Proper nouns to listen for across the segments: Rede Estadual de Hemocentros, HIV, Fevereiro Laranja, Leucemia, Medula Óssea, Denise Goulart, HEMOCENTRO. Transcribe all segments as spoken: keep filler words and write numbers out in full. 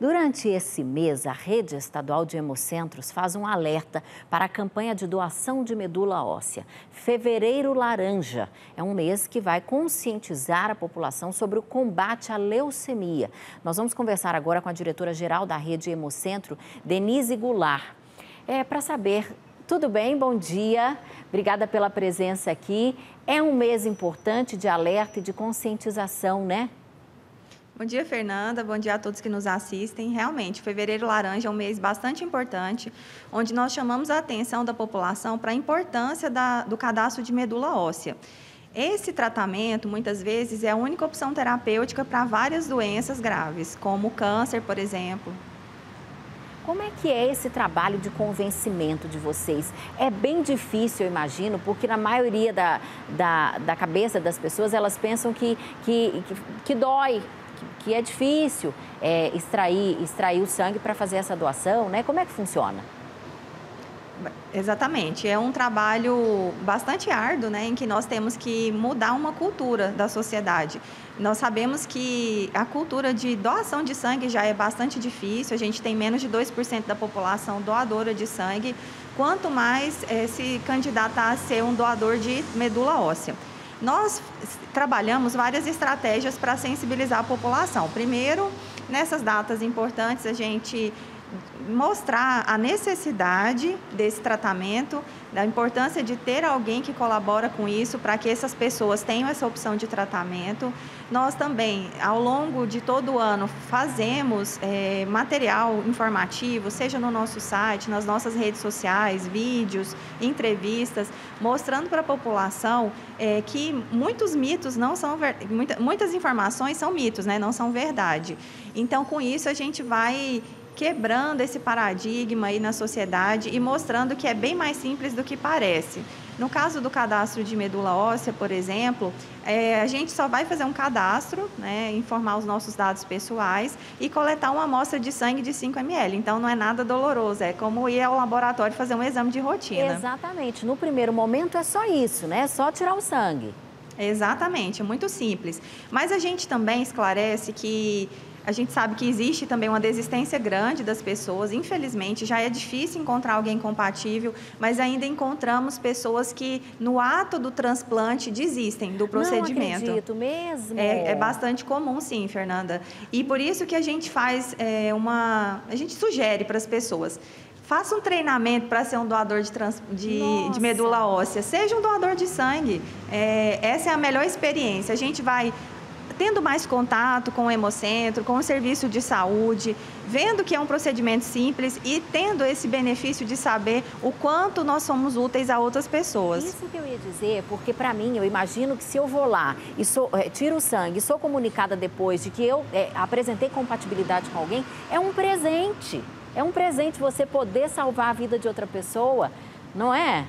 Durante esse mês, a Rede Estadual de Hemocentros faz um alerta para a campanha de doação de medula óssea. Fevereiro Laranja é um mês que vai conscientizar a população sobre o combate à leucemia. Nós vamos conversar agora com a diretora-geral da Rede Hemocentro, Denise Goulart, é, para saber... Tudo bem? Bom dia. Obrigada pela presença aqui. É um mês importante de alerta e de conscientização, né? Bom dia, Fernanda. Bom dia a todos que nos assistem. Realmente, Fevereiro Laranja é um mês bastante importante, onde nós chamamos a atenção da população para a importância da, do cadastro de medula óssea. Esse tratamento, muitas vezes, é a única opção terapêutica para várias doenças graves, como câncer, por exemplo. Como é que é esse trabalho de convencimento de vocês? É bem difícil, eu imagino, porque na maioria da, da, da cabeça das pessoas, elas pensam que, que, que, que dói, que, que é difícil é, extrair, extrair o sangue para fazer essa doação, né? Como é que funciona? Exatamente. É um trabalho bastante árduo, né, em que nós temos que mudar uma cultura da sociedade. Nós sabemos que a cultura de doação de sangue já é bastante difícil, a gente tem menos de dois por cento da população doadora de sangue, quanto mais é, se candidatar a ser um doador de medula óssea. Nós trabalhamos várias estratégias para sensibilizar a população. Primeiro, nessas datas importantes, a gente... mostrar a necessidade desse tratamento, da importância de ter alguém que colabora com isso para que essas pessoas tenham essa opção de tratamento. Nós também, ao longo de todo o ano, fazemos é, material informativo, seja no nosso site, nas nossas redes sociais, vídeos, entrevistas, mostrando para a população é, que muitos mitos não são ver... muitas informações são mitos, né? Não são verdade. Então, com isso, a gente vai quebrando esse paradigma aí na sociedade e mostrando que é bem mais simples do que parece. No caso do cadastro de medula óssea, por exemplo, é, a gente só vai fazer um cadastro, né, informar os nossos dados pessoais e coletar uma amostra de sangue de cinco mililitros. Então, não é nada doloroso, é como ir ao laboratório fazer um exame de rotina. Exatamente. No primeiro momento é só isso, né? É só tirar o sangue. Exatamente, é muito simples. Mas a gente também esclarece que... a gente sabe que existe também uma desistência grande das pessoas, infelizmente, já é difícil encontrar alguém compatível, mas ainda encontramos pessoas que, no ato do transplante, desistem do procedimento. Não acredito mesmo. É, é bastante comum, sim, Fernanda. E por isso que a gente faz é, uma... a gente sugere para as pessoas... faça um treinamento para ser um doador de, trans... de, de medula óssea, seja um doador de sangue. É, essa é a melhor experiência. A gente vai... tendo mais contato com o hemocentro, com o serviço de saúde, vendo que é um procedimento simples e tendo esse benefício de saber o quanto nós somos úteis a outras pessoas. Isso que eu ia dizer, porque para mim, eu imagino que se eu vou lá e sou, é, tiro o sangue e sou comunicada depois de que eu é, apresentei compatibilidade com alguém, é um presente. É um presente você poder salvar a vida de outra pessoa, não é?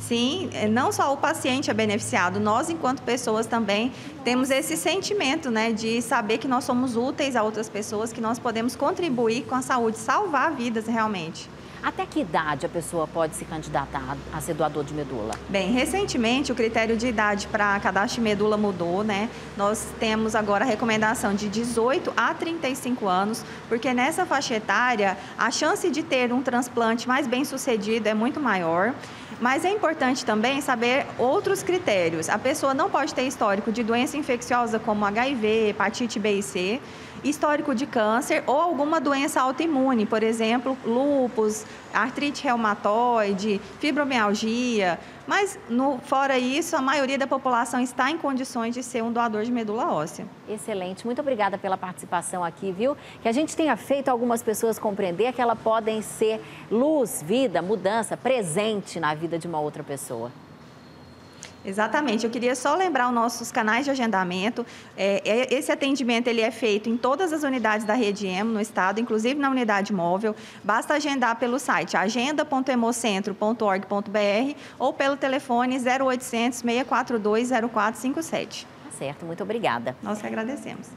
Sim, não só o paciente é beneficiado, nós, enquanto pessoas, também temos esse sentimento, né, de saber que nós somos úteis a outras pessoas, que nós podemos contribuir com a saúde, salvar vidas realmente. Até que idade a pessoa pode se candidatar a ser doador de medula? Bem, recentemente o critério de idade para cadastro de medula mudou, né? Nós temos agora a recomendação de dezoito a trinta e cinco anos, porque nessa faixa etária a chance de ter um transplante mais bem sucedido é muito maior. Mas é importante também saber outros critérios. A pessoa não pode ter histórico de doença infecciosa como H I V, hepatite B e C, histórico de câncer ou alguma doença autoimune, por exemplo, lúpus, artrite reumatoide, fibromialgia. Mas, no, fora isso, a maioria da população está em condições de ser um doador de medula óssea. Excelente. Muito obrigada pela participação aqui, viu? Que a gente tenha feito algumas pessoas compreender que elas podem ser luz, vida, mudança, presente na vida de uma outra pessoa. Exatamente. Eu queria só lembrar os nossos canais de agendamento. É, esse atendimento ele é feito em todas as unidades da Rede Hemo no estado, inclusive na unidade móvel. Basta agendar pelo site agenda ponto hemocentro ponto org ponto br ou pelo telefone zero oitocentos, seiscentos e quarenta e dois, zero quatro cinco sete. Tá certo. Muito obrigada. Nós que agradecemos.